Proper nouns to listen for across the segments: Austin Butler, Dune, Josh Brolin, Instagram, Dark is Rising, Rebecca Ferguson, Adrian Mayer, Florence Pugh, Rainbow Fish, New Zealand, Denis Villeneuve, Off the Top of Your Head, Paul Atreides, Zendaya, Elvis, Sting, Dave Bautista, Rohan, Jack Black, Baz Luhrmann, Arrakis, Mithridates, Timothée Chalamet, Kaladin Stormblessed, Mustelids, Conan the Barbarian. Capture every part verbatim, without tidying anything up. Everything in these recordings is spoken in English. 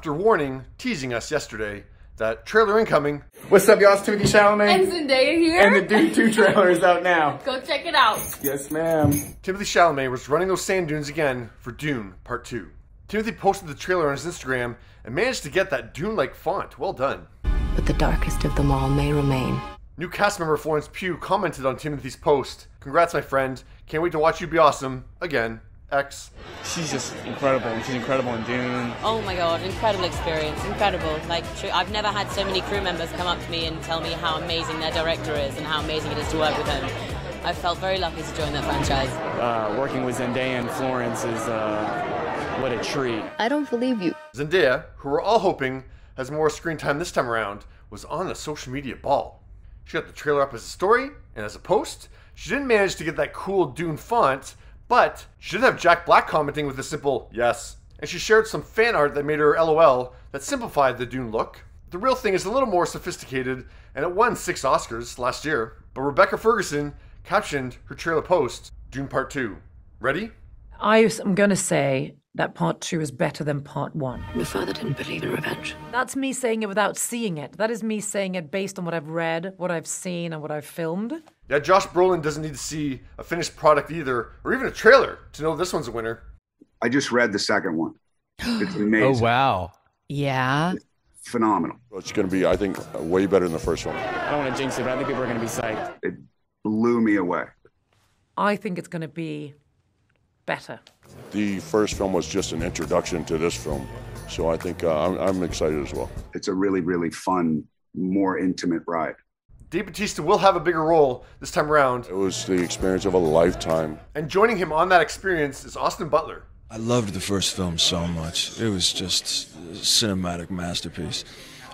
after warning, teasing us yesterday that trailer incoming. What's up, y'all? It's Timothée Chalamet. And Zendaya here. And the Dune two trailer is out now. Go check it out. Yes, ma'am. Timothée Chalamet was running those sand dunes again for Dune Part two. Timothée posted the trailer on his Instagram and managed to get that Dune-like font. Well done. But the darkest of them all may remain. New cast member Florence Pugh commented on Timothée's post. Congrats, my friend. Can't wait to watch you be awesome. Again, X. She's just incredible. She's incredible in Dune. Oh my god, incredible experience. Incredible. Like, true. I've never had so many crew members come up to me and tell me how amazing their director is and how amazing it is to work with him. I felt very lucky to join that franchise. Uh, working with Zendaya and Florence is, uh, what a treat. I don't believe you. Zendaya, who we're all hoping has more screen time this time around, was on the social media ball. She got the trailer up as a story and as a post. She didn't manage to get that cool Dune font, but she did have Jack Black commenting with a simple yes. And she shared some fan art that made her LOL that simplified the Dune look. The real thing is a little more sophisticated, and it won six Oscars last year. But Rebecca Ferguson captioned her trailer post, Dune Part two. Ready? I am going to say that part two is better than part one. Your father didn't believe in revenge. That's me saying it without seeing it. That is me saying it based on what I've read, what I've seen, and what I've filmed. Yeah, Josh Brolin doesn't need to see a finished product either, or even a trailer, to know this one's a winner. I just read the second one. It's amazing. Oh, wow. Yeah. It's phenomenal. It's going to be, I think, way better than the first one. I don't want to jinx it, but I think people are going to be psyched. It blew me away. I think it's going to be better. The first film was just an introduction to this film, so I think uh, I'm, I'm excited as well. It's a really, really fun, more intimate ride. Dave Bautista will have a bigger role this time around. It was the experience of a lifetime. And joining him on that experience is Austin Butler. I loved the first film so much. It was just a cinematic masterpiece.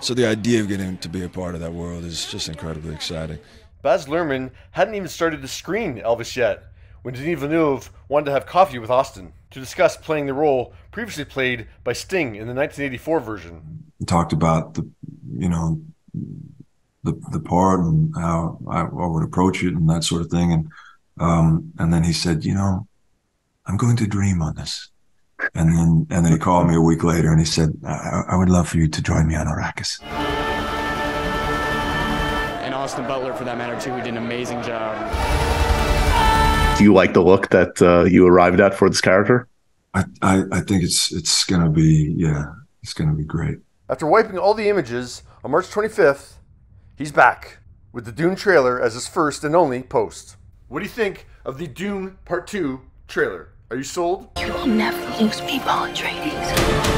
So the idea of getting to be a part of that world is just incredibly exciting. Baz Luhrmann hadn't even started to screen Elvis yet when Denis Villeneuve wanted to have coffee with Austin to discuss playing the role previously played by Sting in the nineteen eighty-four version. We talked about the, you know, the the part and how I, I would approach it and that sort of thing, and um, and then he said, you know, I'm going to dream on this, and then and then he called me a week later and he said, I, I would love for you to join me on Arrakis. And Austin Butler, for that matter too, who did an amazing job. Do you like the look that uh, you arrived at for this character? I, I, I think it's it's going to be, yeah, it's going to be great. After wiping all the images, on March twenty-fifth, he's back with the Dune trailer as his first and only post. What do you think of the Dune Part two trailer? Are you sold? You will never lose me, Paul Atreides.